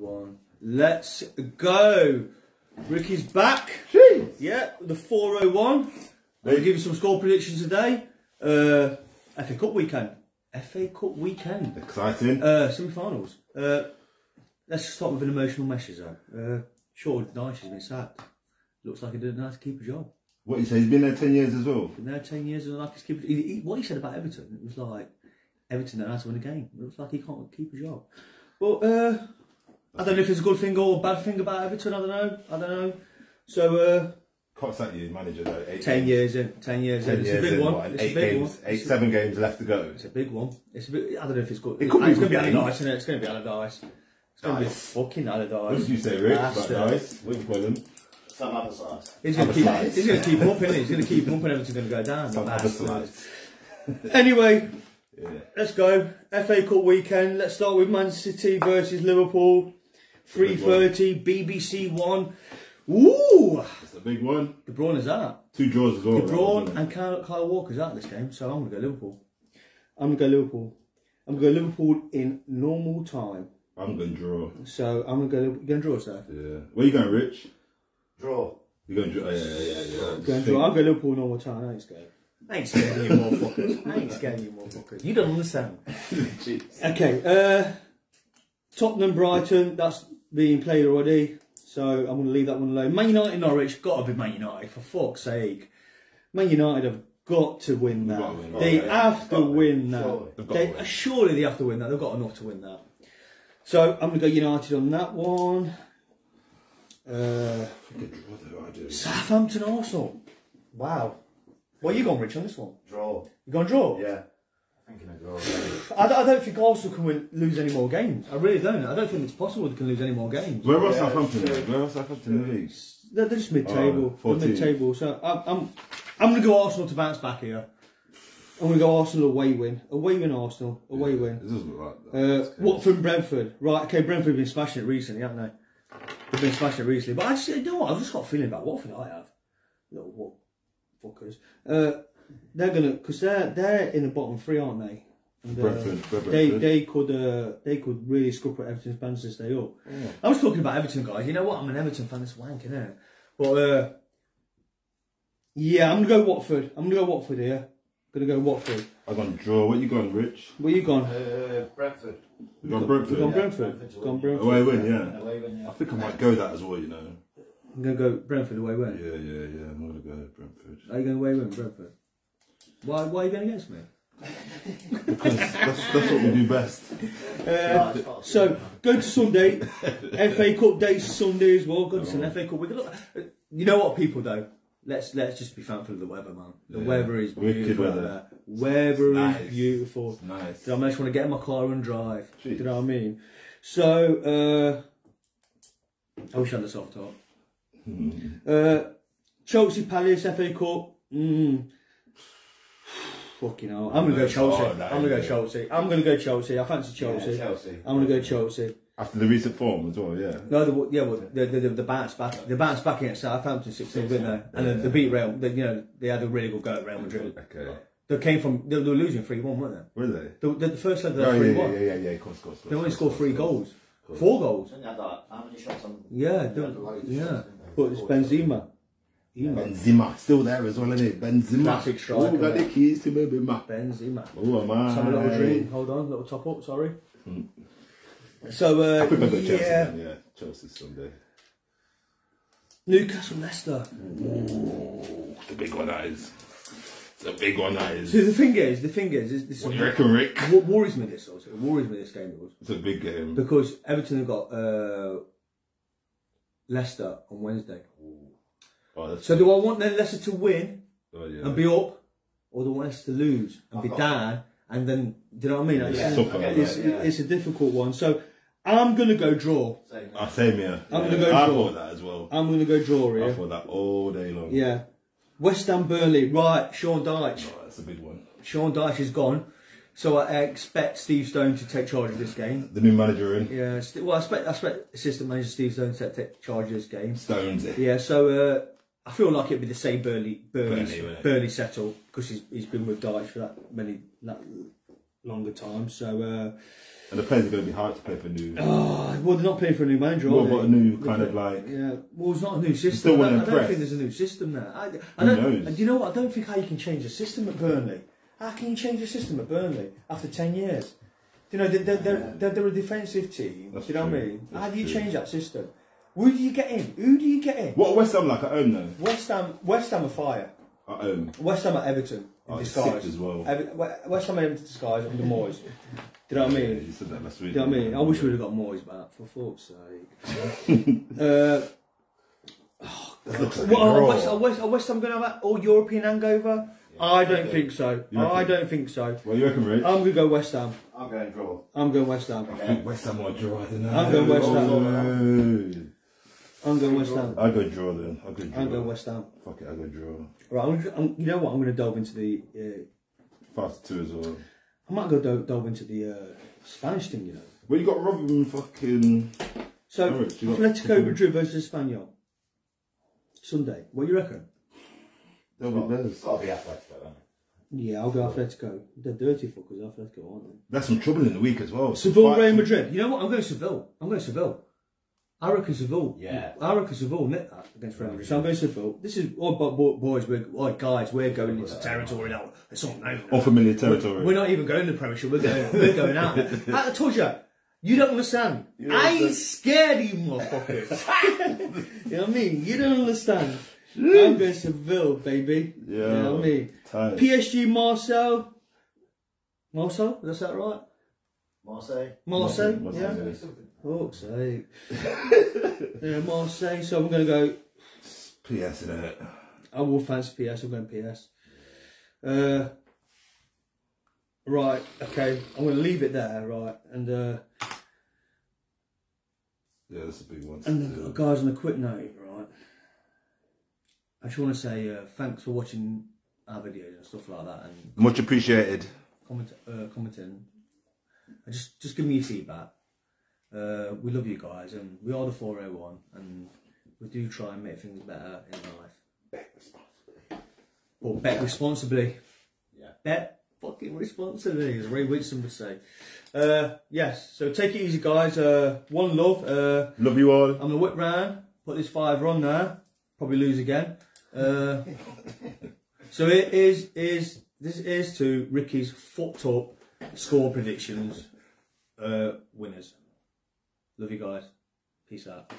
one. Let's go. Ricky's back. Jeez. Yeah, the 401. We'll give you some score predictions today. FA Cup weekend. FA Cup weekend. Exciting. Semi-finals. Let's start with an emotional message though. Sean Dyche has been sacked. Looks like he didn't know how to keep a job. What you say? He's been there 10 years as well. Been there 10 years and like his keeper. What he said about Everton, it was like Everton don't know how to win a game. It looks like he can't keep a job. But I don't know if it's a good thing or a bad thing about Everton. I don't know. So Cox at you, manager though. 10 years in. It's a big one. It's a big one. 7 games left to go. It's a big one. It's a bit. I don't know if it's good. It could be. It's going to be Allardyce, isn't it? It's going to be Allardyce. It's going to be fucking Allardyce. What did you say, Rick? Allardyce. What do you call him? Some other side. He's going to keep up, isn't he? He's going to keep up and everything's going to go down. Some other side. Anyway, let's go. FA Cup weekend. Let's start with Man City versus Liverpool. 3:30, BBC One. Ooh! It's a big one. De Bruyne is out. 2 draws as well. De Bruyne and Kyle Walker's out this game, so I'm going to go Liverpool. I'm going to go Liverpool in normal time. I'm going to draw. So I'm going to go Liverpool. You're going to draw, sir? Yeah. Where are you going, Rich? Draw. You're going to draw? Yeah. Draw. I'll go Liverpool normal time. I ain't scared. I ain't scared you, motherfuckers. You don't understand. Okay. Tottenham, Brighton. That's being played already. So I'm going to leave that one alone. Man United, Norwich. Got to be Man United. For fuck's sake. Man United have got to win that. They have to win that. Surely they have to win that. They've got enough to win that. So I'm going to go United on that one. Southampton, Arsenal. Wow. Where are you going, Rich, on this one? Draw. You going to draw? Yeah. I'm thinking of draw. I don't think Arsenal can lose any more games. I really don't. I don't think it's possible they can lose any more games. Where are Southampton? Where are Southampton in the league? They're just mid-table. They're mid-table. So I'm going to go Arsenal to bounce back here. I'm going to go Arsenal away win. Away win, Arsenal. Away win. It doesn't look right, though. Watford and Brentford. Right, okay, Brentford have been smashing it recently, haven't they? They've been smashing it recently, but I just, you know what, I've just got a feeling about Watford. I have little fuckers. They're gonna, because they're in the bottom 3, aren't they? And, Brentford. They could really scupper Everton's plans to stay up. Yeah. I was talking about Everton, guys. You know what? I'm an Everton fan. That's wank, isn't it? But yeah, I'm gonna go Watford. I'm gonna go Watford. I'm gonna draw. Where you going, Rich? Where you going? Brentford. We've gone Brentford. We've gone Brentford. Away win, yeah. Away win, yeah. I think I might go that as well, you know. I'm going to go Brentford away win. Yeah. I'm going to go Brentford. Are you going away win, Brentford? Why are you going against me? Because that's what we do best. So, go to Sunday. FA Cup day Sunday as well. Go to an FA Cup weekend. You know what, people, though? Let's just be thankful of the weather, man. The weather is beautiful. Wicked weather. Weather is beautiful. It's nice. I just want to get in my car and drive. Jeez. You know what I mean? So, I wish I had a soft top. Chelsea Palace, FA Cup. Fucking hell. I'm going to go Chelsea. I'm going to go Chelsea. I fancy Chelsea. Yeah, Chelsea. I'm going to go Chelsea. After the recent form as well, yeah. No, the bounce back. The bounce back against Southampton 6-0, didn't they? And the beat Real. They had a really good go at Real Madrid. Okay. They came from. They were losing 3-1, weren't they? Really? The first leg they were 3-1. Yeah. Of course. They only scored 3 goals. 4 goals. Didn't they have that? How many shots on? Yeah. But it's Benzema. Benzema still there as well, isn't it? Benzema. Classic striker. Oh, got the keys to Benzema. Benzema. Oh man. Have a little dream. Hold on, little top up. Sorry. So, Chelsea Sunday. Newcastle, Leicester. Ooh, the big one, that is. The big one, that is. So the thing is, this what do you reckon, Rick? What worries me this also? It worries me this game. It's a big game because Everton have got Leicester on Wednesday. Oh, so do I want then Leicester to win and be up, or do I want Leicester to lose and be down? And then, do you know what I mean? It's a difficult one. So, I'm going to go draw. Same here. I'm going to go draw. I thought that as well. I'm going to go draw here. I thought that all day long. Yeah. West Ham, Burnley. Right, Sean Dyche. Oh, that's a big one. Sean Dyche is gone. So, I expect Steve Stone to take charge of this game. The new manager in. Yeah. Well, I expect assistant manager Steve Stone to take charge of this game. Stone's it. Yeah, so... I feel like it'd be the same Burnley settle because he's been with Dyche for that many longer time. So and the players are going to be hyped to play for a new. Oh, well, they're not playing for a new manager. Well, what a new kind of like. Yeah, well, it's not a new system. Still I don't think there's a new system there. Who knows? And you know what? I don't think how you can change a system at Burnley. How can you change a system at Burnley after 10 years? You know they're a defensive team. That's true. Know what I mean? That's how do you change that system? Who do you get in? Who do you get in? What West Ham like at home though? West Ham are fire. At home. West Ham at Everton. In disguise as well. West Ham in disguise under Moyes. Do you know what I mean? Yeah, you said that last week. Do you know what I mean? I wish we would have got Moyes back, for fuck's sake. Are West Ham going to have that all European hangover? Yeah, I don't think so. I don't think so. Well, you reckon, Rich? I'm going to go West Ham. I'm going draw. I'm going West Ham. I think West Ham might draw. I don't know. I'm going West Ham. I'm going West Ham. I go draw then. I go draw. I go West Ham. Fuck it, I go draw. Right, you know what? I'm going to delve into the fast two as well. I might go delve into the Spanish thing, you know. Well, you got Robin fucking. So Atletico Madrid versus Espanol Sunday. What do you reckon? They'll be those. Got to be Atletico then. Yeah, I'll go Atletico. They're dirty fuckers, Atletico, aren't they? That's some trouble in the week as well. Seville, Real Madrid. You know what? I'm going to Seville. I'm going to Seville. I reckon Seville. Yeah. I reckon Seville net that against Real Madrid. So I'm going to Seville. This is all boys. We're going into territory now. It's all known. Unfamiliar territory. We're not even going to the Premiership. We're going out. I told you, you don't understand. I ain't scared of you, motherfuckers. You know what I mean? You don't understand. I'm going to Seville, baby. Yeah. You know what I mean? Tight. PSG, Marseille. Marseille? Is that right? Marseille. Marseille? Marseille. Fuck's sake. Yeah, Marseille. So I'm going to go. PS, isn't it? I will fancy PS. I'm going PS. Right. Okay. I'm going to leave it there. Right. And. Yeah, that's a big one. And guys, on a quick note, right. I just want to say thanks for watching our videos and stuff like that. And much appreciated. Commenting. Just give me your feedback. We love you guys, and we are the 401, and we do try and make things better in life. Bet responsibly. Or bet responsibly. Yeah. Bet fucking responsibly, as Ray Whitson would say. Yes. So take it easy, guys. One love. Love you all. I'm gonna whip round, put this fiver on there. Probably lose again. So it is to Ricky's fucked up score predictions winners. Love you guys. Peace out.